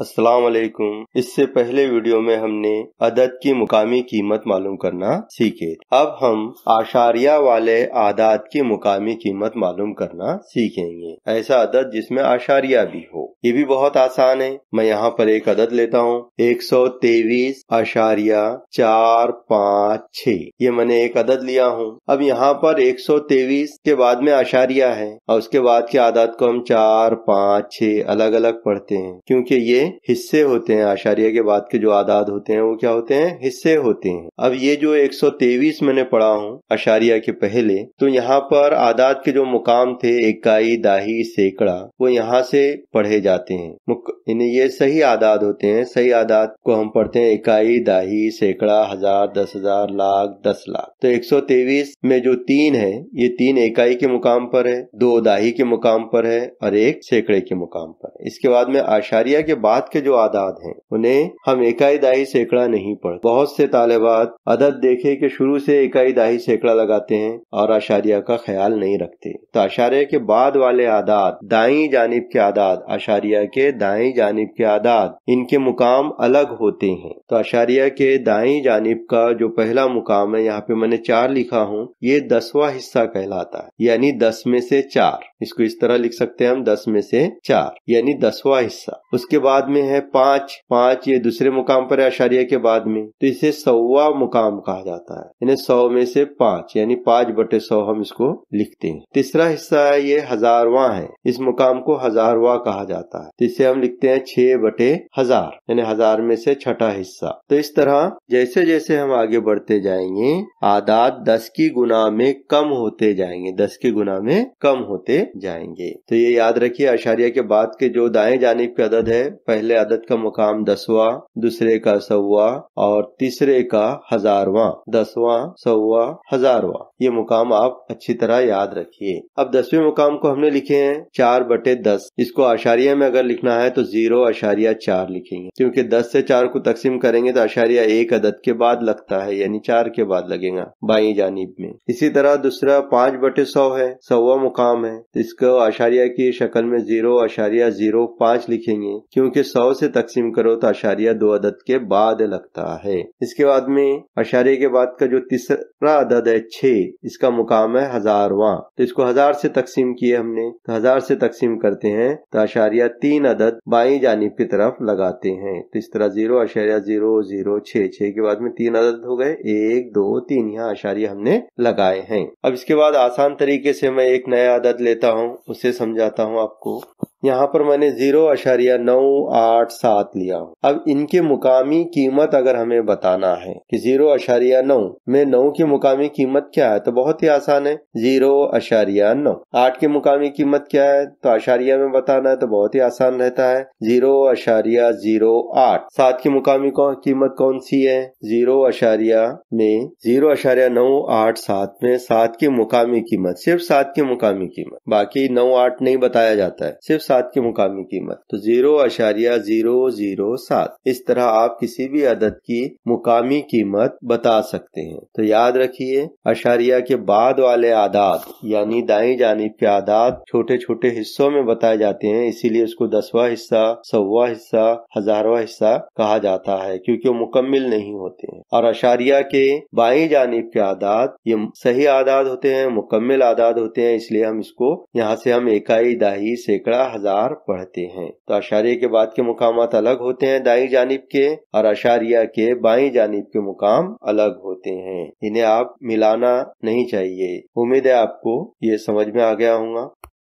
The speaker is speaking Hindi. अस्सलाम वालेकुम। इससे पहले वीडियो में हमने अदद की मुकामी कीमत मालूम करना सीखे। अब हम आशारिया वाले आदाद की मुकामी कीमत मालूम करना सीखेंगे। ऐसा अदद जिसमें आशारिया भी हो। ये भी बहुत आसान है। मैं यहाँ पर एक अदद लेता हूँ 123.456। ये मैंने एक अदद लिया हूँ। अब यहाँ पर 123 के बाद में आशारिया है और उसके बाद के आदाद को हम 4, 5, 6 अलग अलग पढ़ते हैं, क्योंकि ये हिस्से होते हैं। आशारिया के बाद के जो आदाद होते हैं वो क्या होते हैं? हिस्से होते हैं। अब ये जो 123 मैंने पढ़ा हूँ आशारिया के पहले, तो यहाँ पर आदाद के जो मुकाम थे इकाई, दाही, सैकड़ा, वो यहाँ से पढ़े जाते हैं। ये सही आदाद होते हैं। सही आदाद को हम पढ़ते हैं इकाई, दाही, सैकड़ा, हजार, 10,000, लाख, 10 लाख। तो 123 में जो 3 है, ये 3 इकाई के मुकाम पर है, 2 दाही के मुकाम पर है और 1 सैकड़े के मुकाम पर है। इसके बाद में आशारिया के बाद के जो आदाद हैं उन्हें हम इकाई, दाही, सैकड़ा नहीं पढ़ते। बहुत से तालिबात अदद देखे कि शुरू से इकाई, दाही, सैकड़ा लगाते हैं और आशारिया का ख्याल नहीं रखते। तो आशारिया के बाद वाले आदाद, दाईं जानिब के आदाद, आशारिया के दाईं जानिब के आदाद, इनके मुकाम अलग होते हैं। तो आशारिया के दाईं जानिब का जो पहला मुकाम है, यहाँ पे मैंने 4 लिखा हूँ, ये 10वां हिस्सा कहलाता है, यानी 10 में से 4। इसको इस तरह लिख सकते हैं हम, 10 में से 4 यानी 10वां हिस्सा। उसके बाद में है 5, 5 ये दूसरे मुकाम पर है आशारिया के बाद में, तो इसे 100वां मुकाम कहा जाता है, यानी 100 में से 5 यानी 5/100 हम इसको लिखते हैं। तीसरा हिस्सा है ये 1000वां है, इस मुकाम को 1000वां कहा जाता है, तो इसे हम लिखते हैं 6/1000 यानी 1000 में से 6वां हिस्सा। तो इस तरह जैसे जैसे हम आगे बढ़ते जाएंगे आदाद 10 की गुना में कम होते जाएंगे, 10 की गुना में कम होते जाएंगे। तो ये याद रखिए, आशारिया के बाद के जो दाएं जानिब के अदद है, पहले अदद का मुकाम 10वां, दूसरे का 100वां और तीसरे का 1000वां। 10वां, 100वां, 1000वां ये मुकाम आप अच्छी तरह याद रखिए। अब 10वें मुकाम को हमने लिखे हैं 4/10। इसको आशारिया में अगर लिखना है तो 0.4 लिखेंगे, क्योंकि 10 से 4 को तकसीम करेंगे तो आशारिया 1 अदद के बाद लगता है, यानी 4 के बाद लगेगा बाई जानिब में। इसी तरह दूसरा 5/100 है, 100वां मुकाम है, इसको आशारिया की शक्ल में 0.05 लिखेंगे, क्योंकि 100 से तकसीम करो तो आशारिया 2 अदद के बाद लगता है। इसके बाद में आशारिया के बाद का जो तीसरा अदद है 6, इसका मुकाम है 1000वां, तो इसको 1000 से तकसीम किए हमने, तो 1000 से तकसीम करते हैं तो आशारिया 3 अदद बाई जानिब की तरफ लगाते हैं। तो इस तरह 0.0066 के बाद में 3 अदद हो गए, 1, 2, 3 यहाँ आशारिया हमने लगाए हैं। अब इसके बाद आसान तरीके से मैं एक नया अदद लेता हूँ, उसे समझाता हूँ आपको। यहाँ पर मैंने 0.987 लिया हूँ। अब इनके मुकामी कीमत अगर हमें बताना है कि 0.9 में 9 की मुकामी कीमत क्या है, तो बहुत ही आसान है, 0.9। 8 की मुकामी कीमत क्या है, तो आशारिया में बताना है तो बहुत ही आसान रहता है, 0.08। 7 की मुकामी कीमत कौन सी है, 0.987 में 7 की मुकामी कीमत, सिर्फ 7 की मुकामी कीमत, बाकी 9, 8 नहीं बताया जाता है, सिर्फ 7 की मुकामी कीमत, तो 0.007। इस तरह आप किसी भी अदद की मुकामी कीमत बता सकते हैं। तो याद रखिए, आशारिया के बाद वाले आदाद यानी दाईं जानिब के आदाद छोटे छोटे हिस्सों में बताए जाते हैं, इसीलिए उसको 10वां हिस्सा, 100वां हिस्सा, 1000वां हिस्सा कहा जाता है, क्योंकि वो मुकम्मल नहीं होते हैं। और आशारिया के बाईं जानिब के आदाद ये सही आदाद होते हैं, मुकम्मल आदाद होते हैं, इसलिए हम इसको यहाँ से हम इकाई, दाही, सैकड़ा, हजार पढ़ते हैं। तो आशारिया के बाद के मुकामात अलग होते हैं दाईं जानिब के, और आशारिया के बाईं जानिब के मुकाम अलग होते हैं। इन्हें आप मिलाना नहीं चाहिए। उम्मीद है आपको ये समझ में आ गया होगा।